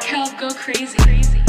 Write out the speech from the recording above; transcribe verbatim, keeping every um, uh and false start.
Kel, go crazy. crazy.